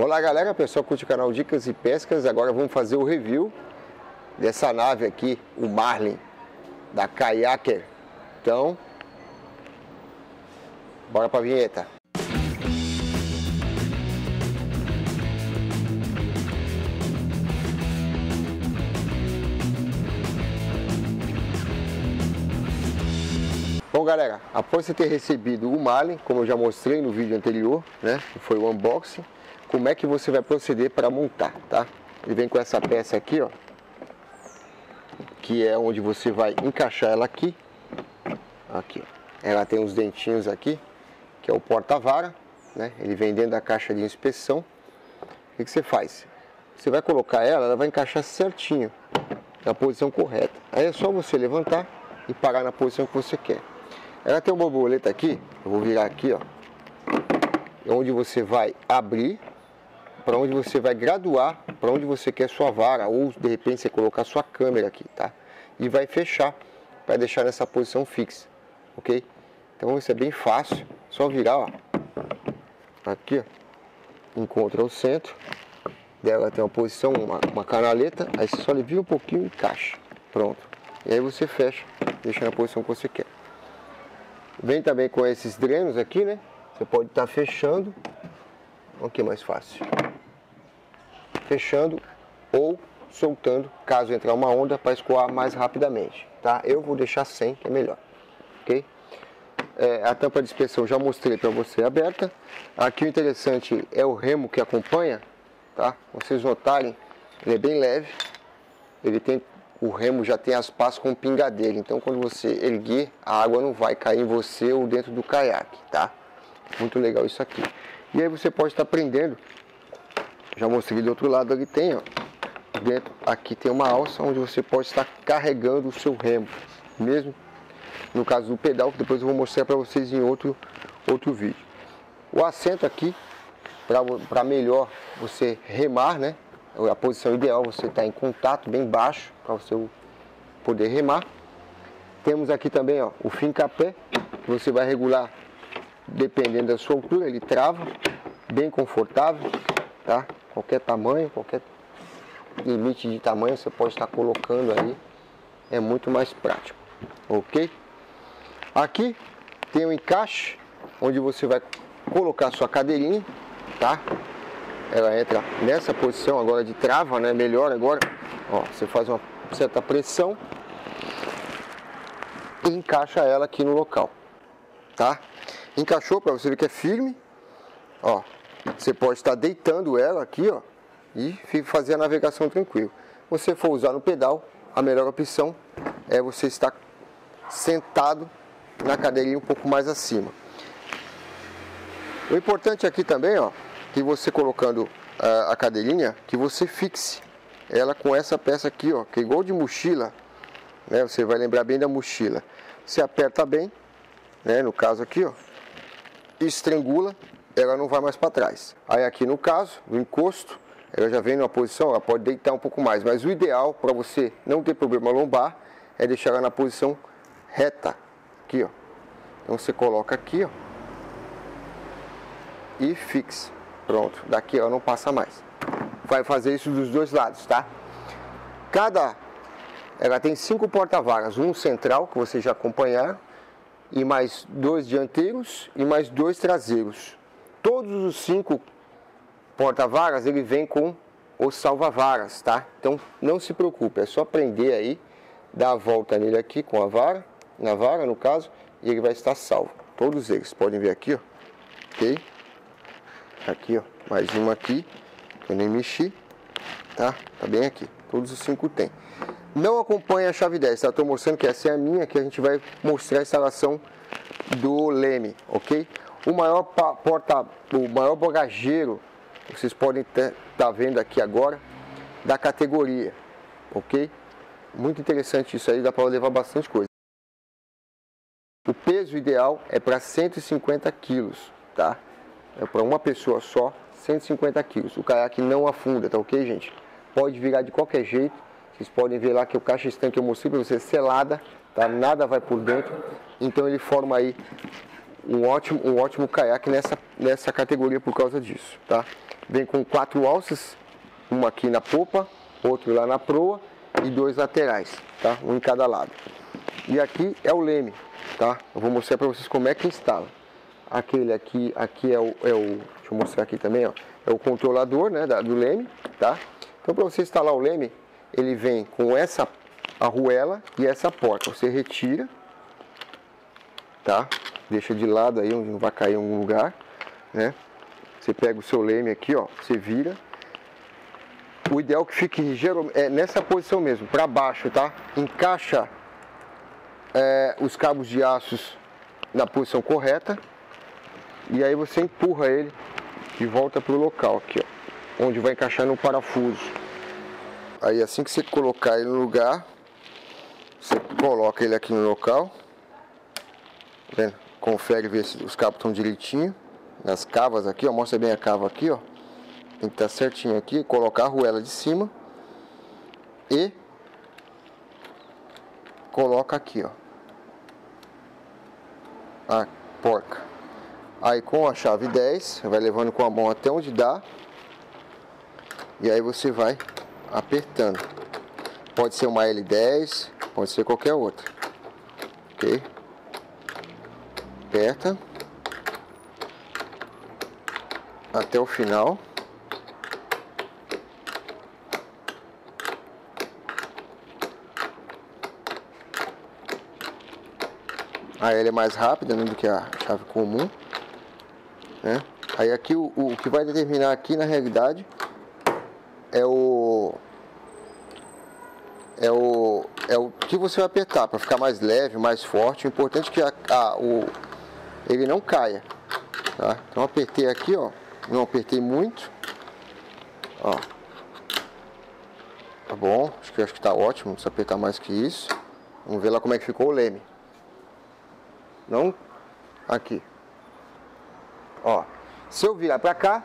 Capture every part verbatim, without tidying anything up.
Olá galera, pessoal curte o canal Dicas e Pescas. Agora vamos fazer o review dessa nave aqui, o Marlim, da Caiaker. Então, bora pra vinheta. Bom galera, após você ter recebido o Marlim, como eu já mostrei no vídeo anterior, né, que foi o unboxing, como é que você vai proceder para montar, tá? Ele vem com essa peça aqui, ó, que é onde você vai encaixar ela aqui, aqui. Ela tem uns dentinhos aqui, que é o porta-vara, né? Ele vem dentro da caixa de inspeção. O que que você faz? Você vai colocar ela, ela vai encaixar certinho, na posição correta. Aí é só você levantar e parar na posição que você quer. Ela tem uma borboleta aqui, eu vou virar aqui, ó, onde você vai abrir, para onde você vai graduar, para onde você quer sua vara, ou de repente você colocar sua câmera aqui, tá? E vai fechar, vai deixar nessa posição fixa, ok? Então isso é bem fácil, só virar, ó, aqui, ó, encontra o centro, dela tem uma posição, uma, uma canaleta, aí você só alivia um pouquinho e encaixa, pronto. E aí você fecha, deixa na posição que você quer. Vem também com esses drenos aqui, né? Você pode estar fechando, aqui é mais fácil, fechando ou soltando, caso entrar uma onda, para escoar mais rapidamente, tá? Eu vou deixar sem, que é melhor, ok? É, a tampa de inspeção já mostrei para você aberta. Aqui o interessante é o remo que acompanha, tá? Vocês notarem, ele é bem leve, ele tem... O remo já tem as pás com pingadeira, então quando você erguer, a água não vai cair em você ou dentro do caiaque, tá? Muito legal isso aqui. E aí você pode estar prendendo, já mostrei do outro lado, ali tem, ó, dentro, aqui tem uma alça onde você pode estar carregando o seu remo, mesmo no caso do pedal, que depois eu vou mostrar para vocês em outro, outro vídeo. O assento aqui, para melhor você remar, né? A posição ideal você está em contato bem baixo para você poder remar. Temos aqui também, ó, o fincapé, que você vai regular dependendo da sua altura, ele trava, bem confortável, tá? Qualquer tamanho, qualquer limite de tamanho você pode estar colocando aí, é muito mais prático, ok? Aqui tem um encaixe onde você vai colocar sua cadeirinha, tá? Ela entra nessa posição agora de trava, né? Melhor agora, ó, você faz uma certa pressão e encaixa ela aqui no local, tá? Encaixou, para você ver que é firme, ó, você pode estar deitando ela aqui, ó, e fazer a navegação tranquilo. Se você for usar no pedal, a melhor opção é você estar sentado na cadeirinha um pouco mais acima. O importante aqui também, ó, que você colocando a, a cadeirinha, que você fixe ela com essa peça aqui, ó, que é igual de mochila, né? Você vai lembrar bem da mochila. Você aperta bem, né? No caso aqui, ó, estrangula, ela não vai mais para trás. Aí aqui no caso, no encosto, ela já vem numa posição, ela pode deitar um pouco mais, mas o ideal para você não ter problema lombar é deixar ela na posição reta, aqui, ó. Então você coloca aqui, ó, e fixa. Pronto, daqui ela não passa mais. Vai fazer isso dos dois lados, tá? Cada... Ela tem cinco porta-varas. Um central, que vocês já acompanharam. E mais dois dianteiros e mais dois traseiros. Todos os cinco porta-varas, ele vem com os salva-varas, tá? Então, não se preocupe. É só prender aí, dar a volta nele aqui com a vara. Na vara, no caso. E ele vai estar salvo. Todos eles. Podem ver aqui, ó. Ok? Aqui, ó, mais uma aqui, que eu nem mexi, tá? Tá bem aqui, todos os cinco tem. Não acompanha a chave dez, tá? Tô mostrando que essa é a minha, que a gente vai mostrar a instalação do leme, ok? O maior porta, o maior bagageiro, vocês podem estar tá vendo aqui agora, da categoria, ok? Muito interessante isso aí, dá para levar bastante coisa. O peso ideal é para cento e cinquenta quilos, tá? É para uma pessoa só, cento e cinquenta quilos. O caiaque não afunda, tá ok, gente? Pode virar de qualquer jeito. Vocês podem ver lá que o caixa-estanque que eu mostrei para vocês selada, tá? Nada vai por dentro. Então ele forma aí um ótimo, um ótimo caiaque nessa, nessa categoria por causa disso, tá? Vem com quatro alças, uma aqui na popa, outro lá na proa e dois laterais, tá? Um em cada lado. E aqui é o leme, tá? Eu vou mostrar para vocês como é que instala. Aquele aqui, aqui é o, é o, deixa eu mostrar aqui também, ó, é o controlador, né, da, do leme, tá? Então para você instalar o leme, ele vem com essa arruela e essa porta. Você retira, tá? Deixa de lado aí, onde não vai cair em algum lugar, né? Você pega o seu leme aqui, ó, você vira. O ideal é que fique geral, é nessa posição mesmo, para baixo, tá? Encaixa é, os cabos de aços na posição correta e aí você empurra ele de volta para o local aqui, ó, onde vai encaixar no parafuso. Aí assim que você colocar ele no lugar, você coloca ele aqui no local, vendo? Confere ver se os cabos estão direitinho nas cavas aqui, ó, mostra bem a cava aqui, ó, tem que estar certinho aqui, colocar a arruela de cima e coloca aqui, ó, a porca. Aí com a chave dez, vai levando com a mão até onde dá. E aí você vai apertando. Pode ser uma L dez, pode ser qualquer outra. Ok? Aperta. Até o final. Aí ela é mais rápida, né, do que a chave comum, né? Aí aqui o, o que vai determinar aqui na realidade é o é o é o que você vai apertar para ficar mais leve, mais forte. O importante é que a, a, o ele não caia, tá? Então apertei aqui, ó, não apertei muito, ó, tá bom? Acho que acho que tá ótimo. Não precisa apertar mais que isso. Vamos ver lá como é que ficou o leme. Não, aqui, ó, se eu virar pra cá,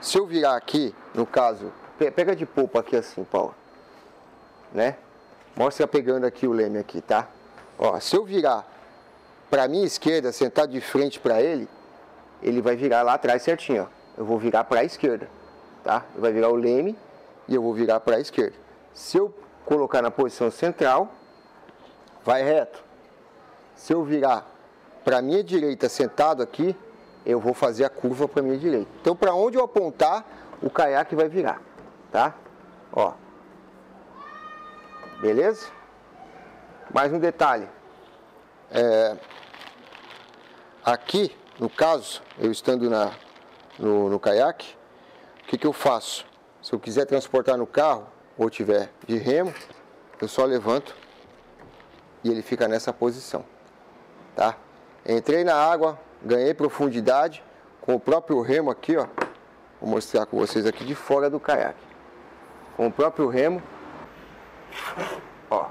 se eu virar aqui, no caso, pega de polpa aqui assim, Paulo, né, mostra pegando aqui o leme aqui, tá, ó, se eu virar pra minha esquerda, sentar de frente pra ele, ele vai virar lá atrás certinho, ó, eu vou virar pra esquerda, tá, vai virar o leme e eu vou virar pra esquerda. Se eu colocar na posição central, vai reto. Se eu virar para minha direita sentado aqui, eu vou fazer a curva para minha direita. Então, para onde eu apontar, o caiaque vai virar, tá? Ó. Beleza? Mais um detalhe. É, aqui, no caso, eu estando na, no, no caiaque, o que que eu faço? Se eu quiser transportar no carro, ou tiver de remo, eu só levanto e ele fica nessa posição, tá? Entrei na água, ganhei profundidade com o próprio remo aqui, ó. Vou mostrar com vocês aqui de fora do caiaque. Com o próprio remo, ó,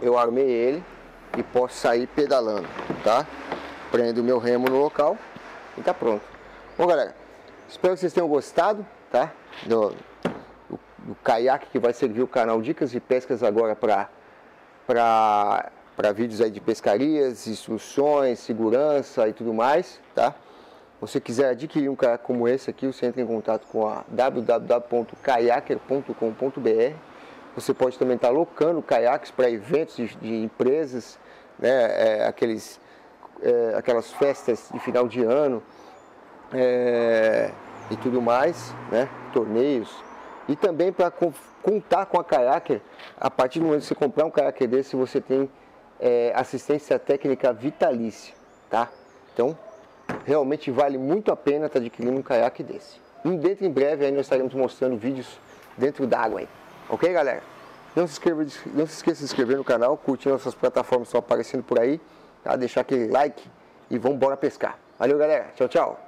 eu armei ele e posso sair pedalando, tá? Prendo o meu remo no local e tá pronto. Bom, galera, espero que vocês tenham gostado, tá? Do, do, do caiaque que vai servir o canal Dicas e Pescas agora para para... para vídeos aí de pescarias, instruções, segurança e tudo mais, tá? Se você quiser adquirir um caiaque como esse aqui, você entra em contato com a w w w ponto caiaker ponto com ponto b r. Você pode também estar locando caiaques para eventos de, de empresas, né? É, aqueles, é, aquelas festas de final de ano, é, e tudo mais, né? Torneios. E também para contar com a Caiaker, a partir do momento que você comprar um Caiaker desse, você tem É, assistência técnica vitalícia, tá? Então, realmente vale muito a pena estar tá adquirindo um caiaque desse. E dentro em breve aí nós estaremos mostrando vídeos dentro d'água aí. Ok, galera? Não se, inscreva, não se esqueça de se inscrever no canal, curtir nossas plataformas que estão aparecendo por aí, tá? Deixar aquele like e vamos embora pescar. Valeu, galera. Tchau, tchau.